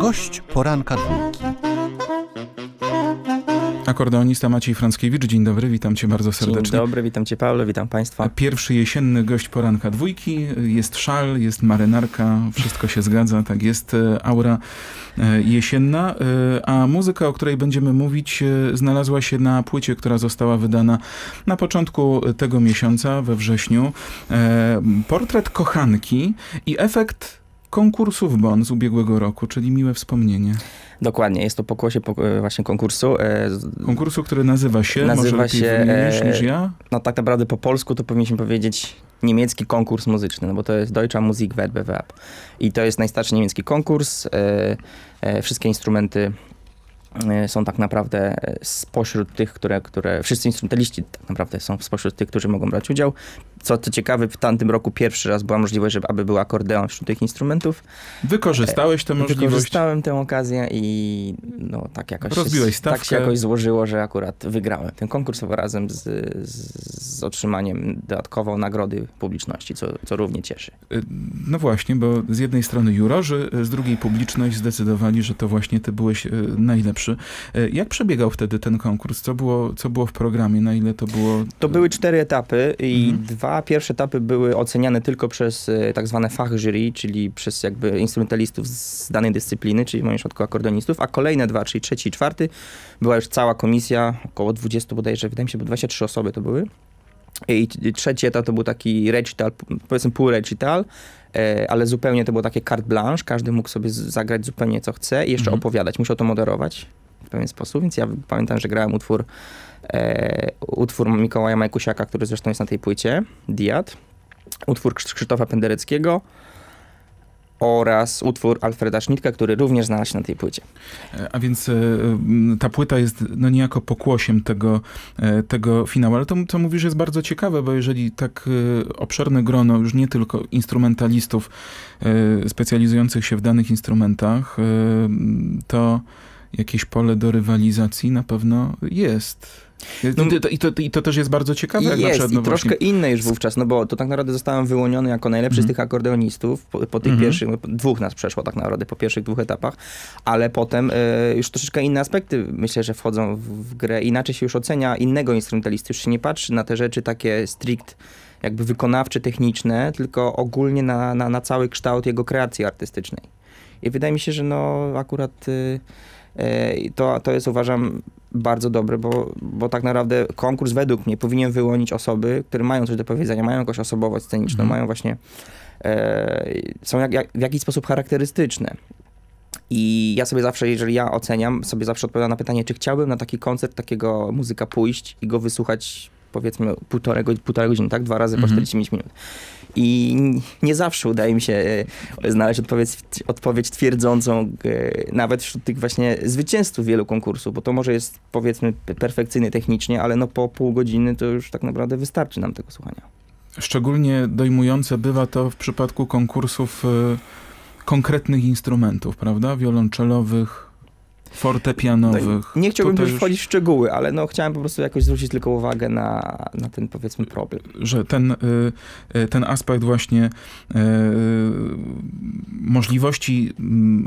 Gość poranka Dwójki. Akordeonista Maciej Frąckiewicz, dzień dobry, witam cię bardzo serdecznie. Dzień dobry, witam cię Paweł, witam państwa. Pierwszy jesienny gość poranka Dwójki, jest szal, jest marynarka, wszystko się zgadza, tak jest, aura jesienna, a muzyka, o której będziemy mówić, znalazła się na płycie, która została wydana na początku tego miesiąca, we wrześniu. Portret kochanki i efekt konkursów Bonn z ubiegłego roku, czyli miłe wspomnienie. Dokładnie, jest to pokłosie właśnie konkursu. Konkursu, który nazywa się niż ja? No tak naprawdę po polsku to powinniśmy powiedzieć niemiecki konkurs muzyczny, no bo to jest Deutsche Musikwettbewerb. I to jest najstarszy niemiecki konkurs. Wszystkie instrumenty są tak naprawdę spośród tych, które wszyscy instrumentaliści tak naprawdę są spośród tych, którzy mogą brać udział. Co ciekawe, w tamtym roku pierwszy raz była możliwość, aby był akordeon wśród tych instrumentów. Wykorzystałeś tę możliwość? Wykorzystałem tę okazję i no tak jakoś... Rozbiłeś stawkę. Tak się jakoś złożyło, że akurat wygrałem ten konkurs razem z otrzymaniem dodatkowo nagrody publiczności, co równie cieszy. No właśnie, bo z jednej strony jurorzy, z drugiej publiczność zdecydowali, że to właśnie ty byłeś najlepszy. Jak przebiegał wtedy ten konkurs? Co było w programie? Na ile to było? To były 4 etapy i dwa pierwsze etapy były oceniane tylko przez tak zwane fachjury, czyli przez jakby instrumentalistów z danej dyscypliny, czyli w moim przypadku akordeonistów, a kolejne dwa, czyli trzeci i czwarty, była już cała komisja, około 20 bodajże, wydaje mi się, bo 23 osoby to były. I trzeci etap to był taki recital, powiedzmy pół recital, ale zupełnie to było takie carte blanche, każdy mógł sobie zagrać zupełnie co chce i jeszcze opowiadać, musiał to moderować w pewien sposób, więc ja pamiętam, że grałem utwór Mikołaja Majkusiaka, który zresztą jest na tej płycie, Diad, utwór Krzysztofa Pendereckiego, oraz utwór Alfreda Schnittke, który również znalazł się na tej płycie. A więc ta płyta jest no niejako pokłosiem tego finału. Ale to, co mówisz, jest bardzo ciekawe, bo jeżeli tak obszerne grono już nie tylko instrumentalistów specjalizujących się w danych instrumentach, to jakieś pole do rywalizacji na pewno jest. I to też jest bardzo ciekawe. Jak jest, na przykład, no i troszkę inne już wówczas, no bo to tak naprawdę zostałem wyłoniony jako najlepszy z tych akordeonistów po tych pierwszych, dwóch nas przeszło tak naprawdę po pierwszych dwóch etapach, ale potem już troszeczkę inne aspekty myślę, że wchodzą w grę. Inaczej się już ocenia innego instrumentalisty, już się nie patrzy na te rzeczy takie strict jakby wykonawcze, techniczne, tylko ogólnie na cały kształt jego kreacji artystycznej. I wydaje mi się, że no akurat... To jest, uważam, bardzo dobre, bo tak naprawdę konkurs według mnie powinien wyłonić osoby, które mają coś do powiedzenia, mają jakąś osobowość sceniczną, mają właśnie, są w jakiś sposób charakterystyczne. I ja sobie zawsze, jeżeli ja oceniam, sobie zawsze odpowiadam na pytanie, czy chciałbym na taki koncert takiego muzyka pójść i go wysłuchać, powiedzmy, półtorej godziny, tak? 2 razy po 45 minut. I nie zawsze udaje mi się znaleźć odpowiedź twierdzącą, nawet wśród tych właśnie zwycięzców wielu konkursów, bo to może jest, powiedzmy, perfekcyjny technicznie, ale no po pół godziny to już tak naprawdę wystarczy nam tego słuchania. Szczególnie dojmujące bywa to w przypadku konkursów konkretnych instrumentów, prawda? Wiolonczelowych, fortepianowych. No, nie chciałbym już wchodzić w szczegóły, ale no, chciałem po prostu jakoś zwrócić tylko uwagę na ten, powiedzmy, problem. Że ten aspekt właśnie możliwości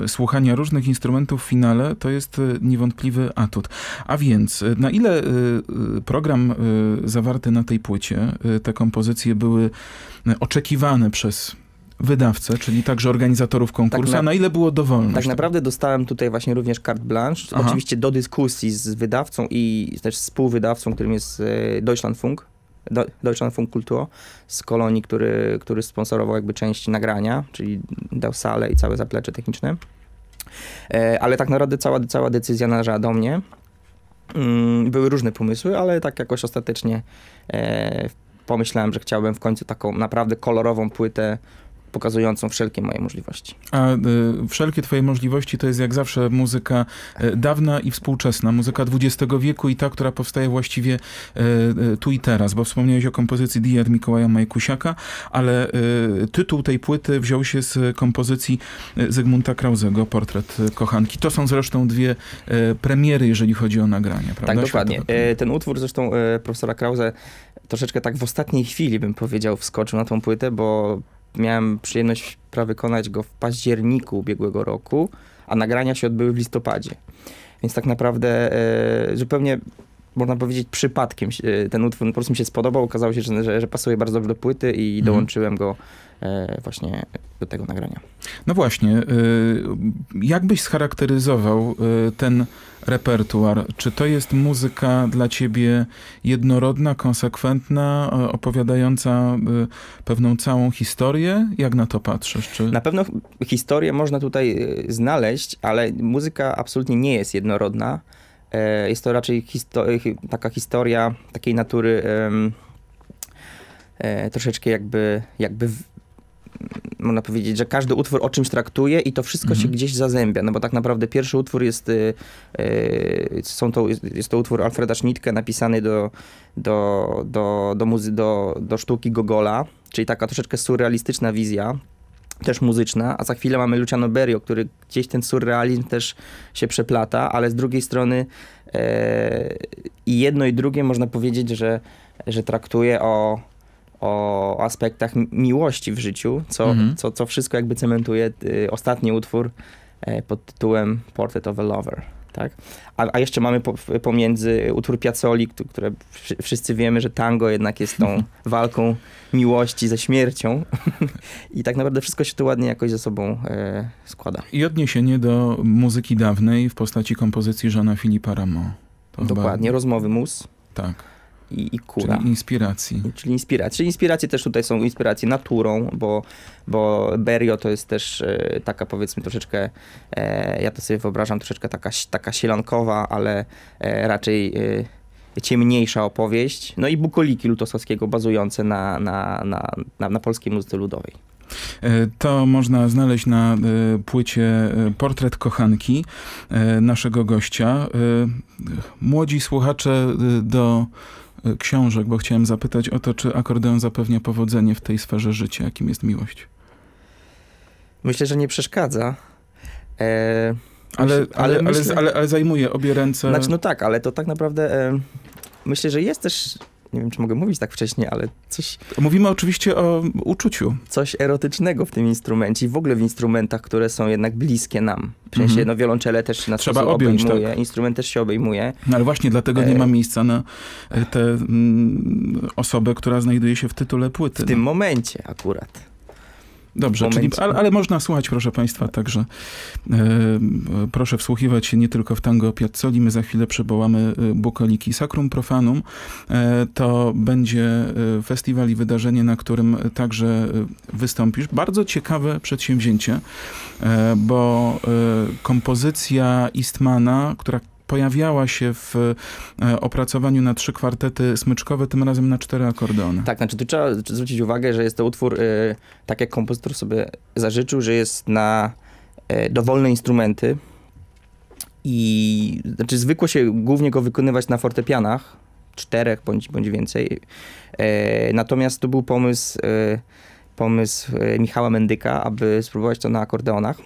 słuchania różnych instrumentów w finale to jest niewątpliwy atut. A więc na ile program zawarty na tej płycie, te kompozycje były oczekiwane przez wydawcę, czyli także organizatorów konkursu, tak, a na ile było dowolność? Tak naprawdę dostałem tutaj właśnie również carte blanche, oczywiście do dyskusji z wydawcą i też współwydawcą, którym jest Deutschlandfunk Kultur z Kolonii, który sponsorował jakby część nagrania, czyli dał salę i całe zaplecze techniczne. Ale tak naprawdę cała decyzja należała do mnie. Były różne pomysły, ale tak jakoś ostatecznie pomyślałem, że chciałbym w końcu taką naprawdę kolorową płytę pokazującą wszelkie moje możliwości. A wszelkie twoje możliwości to jest jak zawsze muzyka dawna i współczesna, muzyka XX wieku i ta, która powstaje właściwie tu i teraz, bo wspomniałeś o kompozycji Diad Mikołaja Majkusiaka, ale tytuł tej płyty wziął się z kompozycji Zygmunta Krauzego, Portret kochanki. To są zresztą dwie premiery, jeżeli chodzi o nagrania, prawda? Tak, dokładnie. Ten utwór zresztą profesora Krauze troszeczkę tak w ostatniej chwili, bym powiedział, wskoczył na tą płytę, bo Miałem przyjemność wykonać go w październiku ubiegłego roku, a nagrania się odbyły w listopadzie. Więc tak naprawdę zupełnie, można powiedzieć, przypadkiem ten utwór po prostu mi się spodobał. Okazało się, że pasuje bardzo dobrze do płyty i dołączyłem go właśnie do tego nagrania. No właśnie, jak byś scharakteryzował ten repertuar? Czy to jest muzyka dla ciebie jednorodna, konsekwentna, opowiadająca pewną całą historię? Jak na to patrzysz? Czy... Na pewno historię można tutaj znaleźć, ale muzyka absolutnie nie jest jednorodna. Jest to raczej taka historia takiej natury troszeczkę jakby można powiedzieć, że każdy utwór o czymś traktuje i to wszystko się gdzieś zazębia, no bo tak naprawdę pierwszy utwór jest to utwór Alfreda Schnittke napisany do sztuki Gogola, czyli taka troszeczkę surrealistyczna wizja, też muzyczna, a za chwilę mamy Luciano Berio, który gdzieś ten surrealizm też się przeplata, ale z drugiej strony i jedno i drugie można powiedzieć, że traktuje o aspektach miłości w życiu, co wszystko jakby cementuje ostatni utwór pod tytułem Portrait of a Lover. Tak? A jeszcze mamy pomiędzy utwór Piazzolli, które wszyscy wiemy, że tango jednak jest tą walką miłości ze śmiercią i tak naprawdę wszystko się tu ładnie jakoś ze sobą składa. I odniesienie do muzyki dawnej w postaci kompozycji Jeana Philippa Ramo. To dokładnie, chyba... Rozmowy mus. Tak. I kura. Czyli inspiracji. Czyli inspiracje też tutaj są, inspiracje naturą, bo Berio to jest też taka, powiedzmy, troszeczkę, ja to sobie wyobrażam, troszeczkę taka sielankowa, ale raczej ciemniejsza opowieść. No i bukoliki Lutosławskiego bazujące na polskiej muzyce ludowej. To można znaleźć na płycie Portret kochanki naszego gościa. Młodzi słuchacze do książek, bo chciałem zapytać o to, czy akordeon zapewnia powodzenie w tej sferze życia, jakim jest miłość? Myślę, że nie przeszkadza. Ale zajmuje obie ręce. Znaczy, no tak, ale to tak naprawdę myślę, że jest też, nie wiem, czy mogę mówić tak wcześnie, ale coś... Mówimy oczywiście o uczuciu. Coś erotycznego w tym instrumencie i w ogóle w instrumentach, które są jednak bliskie nam. W sensie, no wiolonczele też nas obejmuje, tak. Instrument też się obejmuje. No ale właśnie dlatego nie ma miejsca na tę osobę, która znajduje się w tytule płyty. W tym momencie akurat. Dobrze, czyli, ale można słuchać, proszę państwa, także proszę wsłuchiwać się nie tylko w tango Piazzolli. My za chwilę przywołamy bukoliki. Sacrum Profanum to będzie festiwal i wydarzenie, na którym także wystąpisz. Bardzo ciekawe przedsięwzięcie, bo kompozycja Eastmana, która pojawiała się w opracowaniu na 3 kwartety smyczkowe, tym razem na 4 akordeony. Tak, znaczy tu trzeba zwrócić uwagę, że jest to utwór, tak jak kompozytor sobie zażyczył, że jest na dowolne instrumenty i znaczy zwykło się głównie go wykonywać na fortepianach, 4 bądź więcej. Natomiast to był pomysł Michała Mędyka, aby spróbować to na akordeonach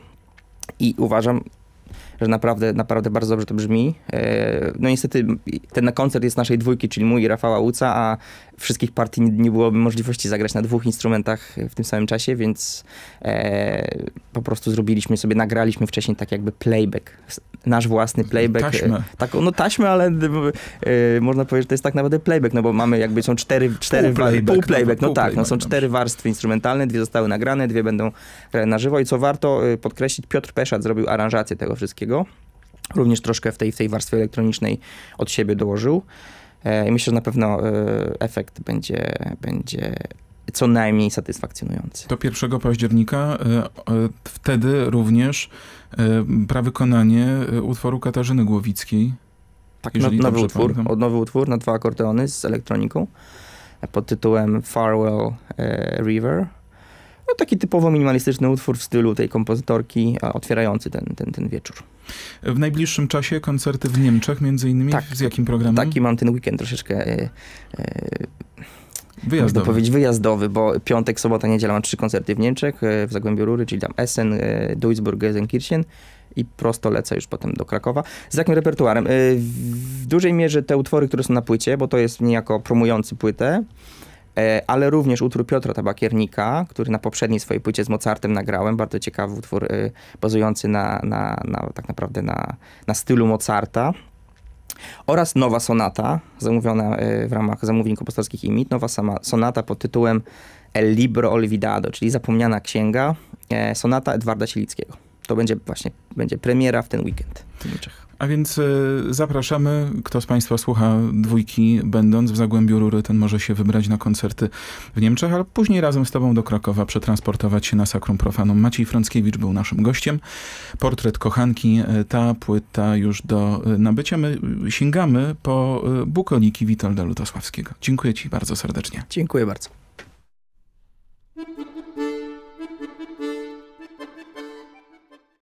i uważam, że naprawdę bardzo dobrze to brzmi. No niestety ten koncert jest naszej dwójki, czyli mój i Rafała Łuca, a wszystkich partii nie byłoby możliwości zagrać na 2 instrumentach w tym samym czasie, więc po prostu nagraliśmy wcześniej tak jakby playback, nasz własny playback. Taśmę. Taśmę, ale można powiedzieć, że to jest tak naprawdę playback, no bo mamy jakby są są 4 warstwy instrumentalne, 2 zostały nagrane, 2 będą na żywo i co warto podkreślić, Piotr Peszat zrobił aranżację tego wszystkiego. Również troszkę w tej warstwie elektronicznej od siebie dołożył. I myślę, że na pewno efekt będzie co najmniej satysfakcjonujący. Do 1 października wtedy również prawykonanie utworu Katarzyny Głowickiej. Tak, nowy utwór na 2 akordeony z elektroniką pod tytułem Farewell River. No taki typowo minimalistyczny utwór w stylu tej kompozytorki, otwierający ten wieczór. W najbliższym czasie koncerty w Niemczech, między innymi, tak, z jakim programem? Taki mam ten weekend troszeczkę wyjazdowy, bo piątek, sobota, niedziela mam 3 koncerty w Niemczech, w Zagłębiu Rury, czyli tam Essen, Duisburg, Gelsenkirchen i prosto lecę już potem do Krakowa. Z jakim repertuarem? W dużej mierze te utwory, które są na płycie, bo to jest niejako promujący płytę. ale również utwór Piotra Tabakiernika, który na poprzedniej swojej płycie z Mozartem nagrałem. Bardzo ciekawy utwór bazujący tak naprawdę na stylu Mozarta. Oraz nowa sonata, zamówiona w ramach zamówień kompozytorskich IMIT, nowa sonata pod tytułem El libro olvidado, czyli zapomniana księga, sonata Edwarda Sielickiego. To będzie premiera w ten weekend w Niemczech. A więc zapraszamy. Kto z Państwa słucha Dwójki, będąc w Zagłębiu Rury, ten może się wybrać na koncerty w Niemczech, ale później razem z Tobą do Krakowa przetransportować się na Sacrum Profanum. Maciej Frąckiewicz był naszym gościem. Portret kochanki, ta płyta już do nabycia. My sięgamy po bukoliki Witolda Lutosławskiego. Dziękuję Ci bardzo serdecznie. Dziękuję bardzo.